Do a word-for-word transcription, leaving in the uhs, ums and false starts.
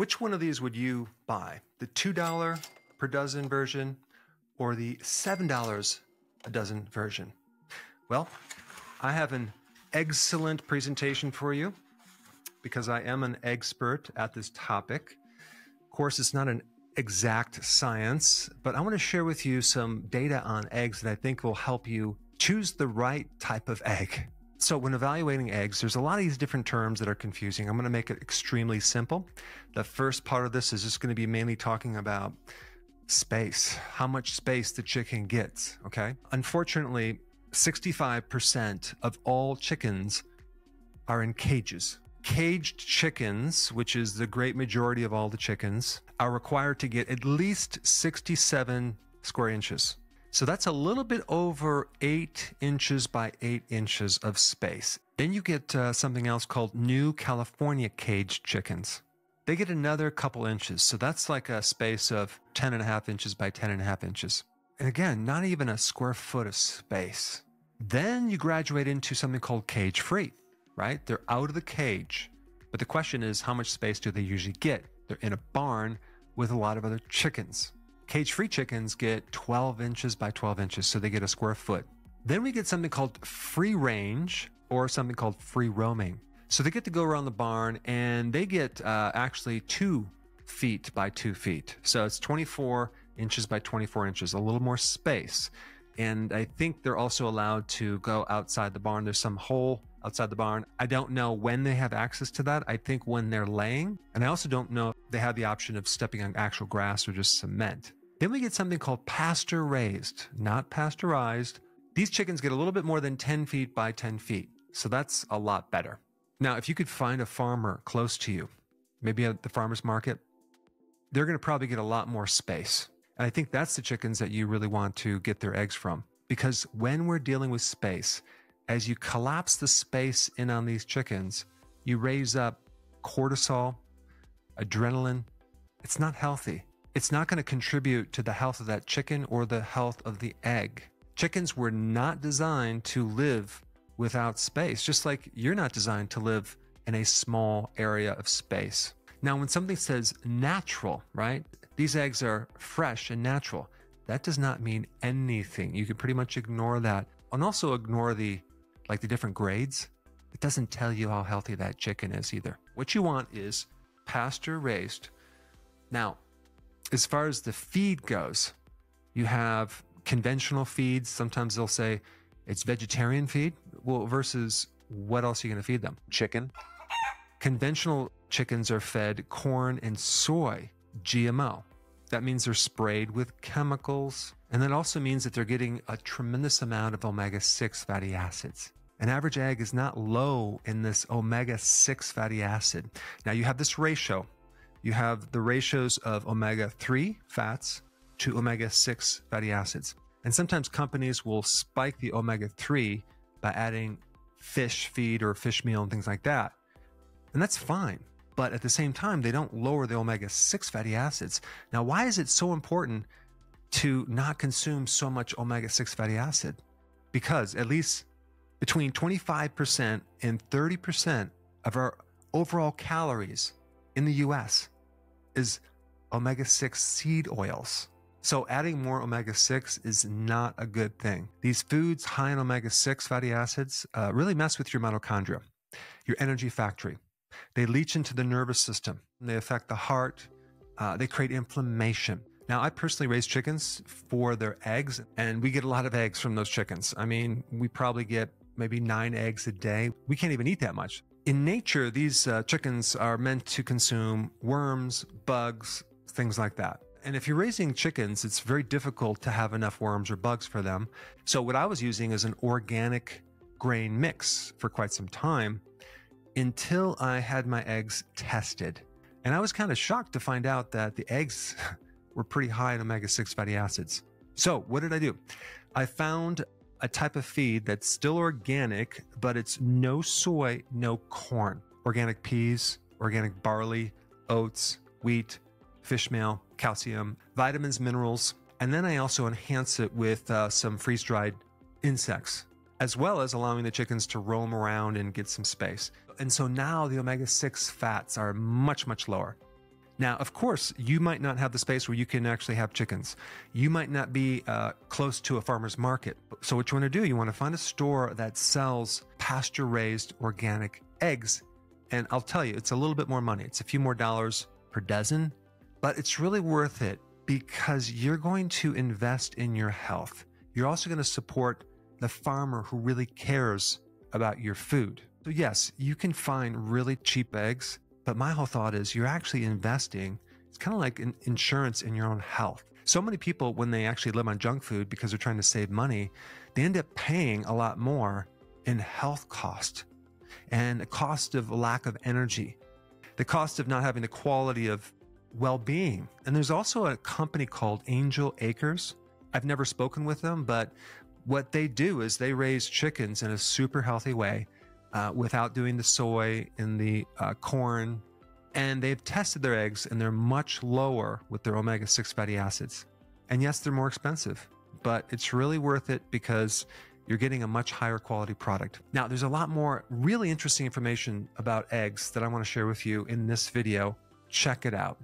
Which one of these would you buy? The two dollars per dozen version or the seven dollars a dozen version? Well, I have an excellent presentation for you because I am an expert at this topic. Of course, it's not an exact science, but I want to share with you some data on eggs that I think will help you choose the right type of egg. So when evaluating eggs, there's a lot of these different terms that are confusing. I'm going to make it extremely simple. The first part of this is just going to be mainly talking about space, how much space the chicken gets, okay? Unfortunately, sixty-five percent of all chickens are in cages. Caged chickens, which is the great majority of all the chickens, are required to get at least sixty-seven square inches. So that's a little bit over eight inches by eight inches of space. Then you get uh, something else called new California caged chickens. They get another couple inches. So that's like a space of ten and a half inches by ten and a half inches. And again, not even a square foot of space. Then you graduate into something called cage free, right? They're out of the cage. But the question is, how much space do they usually get? They're in a barn with a lot of other chickens. Cage-free chickens get twelve inches by twelve inches, so they get a square foot. Then we get something called free range or something called free roaming. So they get to go around the barn and they get uh, actually two feet by two feet. So it's twenty-four inches by twenty-four inches, a little more space. And I think they're also allowed to go outside the barn. There's some hole outside the barn. I don't know when they have access to that. I think when they're laying. And I also don't know if they have the option of stepping on actual grass or just cement. Then we get something called pasture raised, not pasteurized. These chickens get a little bit more than ten feet by ten feet. So that's a lot better. Now, if you could find a farmer close to you, maybe at the farmer's market, they're going to probably get a lot more space. And I think that's the chickens that you really want to get their eggs from. Because when we're dealing with space, as you collapse the space in on these chickens, you raise up cortisol, adrenaline. It's not healthy. It's not going to contribute to the health of that chicken or the health of the egg. Chickens were not designed to live without space, just like you're not designed to live in a small area of space. Now, when something says natural, right? These eggs are fresh and natural. That does not mean anything. You can pretty much ignore that, and also ignore the, like the different grades. It doesn't tell you how healthy that chicken is either. What you want is pasture raised. Now, as far as the feed goes, you have conventional feeds. Sometimes they'll say it's vegetarian feed. Well, versus what else are you going to feed them? Chicken. Conventional chickens are fed corn and soy, G M O. That means they're sprayed with chemicals. And that also means that they're getting a tremendous amount of omega six fatty acids. An average egg is not low in this omega six fatty acid. Now you have this ratio. You have the ratios of omega three fats to omega six fatty acids. And sometimes companies will spike the omega three by adding fish feed or fish meal and things like that. And that's fine. But at the same time, they don't lower the omega six fatty acids. Now, why is it so important to not consume so much omega six fatty acid? Because at least between twenty-five percent and thirty percent of our overall calories in the U S is omega six seed oils. So adding more omega six is not a good thing. These foods high in omega six fatty acids uh, really mess with your mitochondria, your energy factory. They leach into the nervous system. They affect the heart. Uh, they create inflammation. Now, I personally raise chickens for their eggs, and we get a lot of eggs from those chickens. I mean, we probably get maybe nine eggs a day. We can't even eat that much. In nature, these uh, chickens are meant to consume worms, bugs, things like that. And if you're raising chickens, it's very difficult to have enough worms or bugs for them. So what I was using is an organic grain mix for quite some time until I had my eggs tested. And I was kind of shocked to find out that the eggs were pretty high in omega six fatty acids. So what did I do? I found a type of feed that's still organic, but it's no soy, no corn. Organic peas, organic barley, oats, wheat, fish meal, calcium, vitamins, minerals. And then I also enhance it with uh, some freeze-dried insects, as well as allowing the chickens to roam around and get some space. And so now the omega six fats are much, much lower. Now, of course, you might not have the space where you can actually have chickens. You might not be uh, close to a farmer's market. So what you want to do, you want to find a store that sells pasture-raised organic eggs. And I'll tell you, it's a little bit more money. It's a few more dollars per dozen, but it's really worth it because you're going to invest in your health. You're also going to support the farmer who really cares about your food. So yes, you can find really cheap eggs, but my whole thought is you're actually investing. It's kind of like an insurance in your own health. So many people, when they actually live on junk food because they're trying to save money, they end up paying a lot more in health cost and the cost of lack of energy, the cost of not having the quality of well-being. And there's also a company called Angel Acres. I've never spoken with them, but what they do is they raise chickens in a super healthy way uh, without doing the soy and the uh, corn. And they've tested their eggs and they're much lower with their omega six fatty acids. And yes, they're more expensive, but it's really worth it because you're getting a much higher quality product. Now, there's a lot more really interesting information about eggs that I want to share with you in this video. Check it out.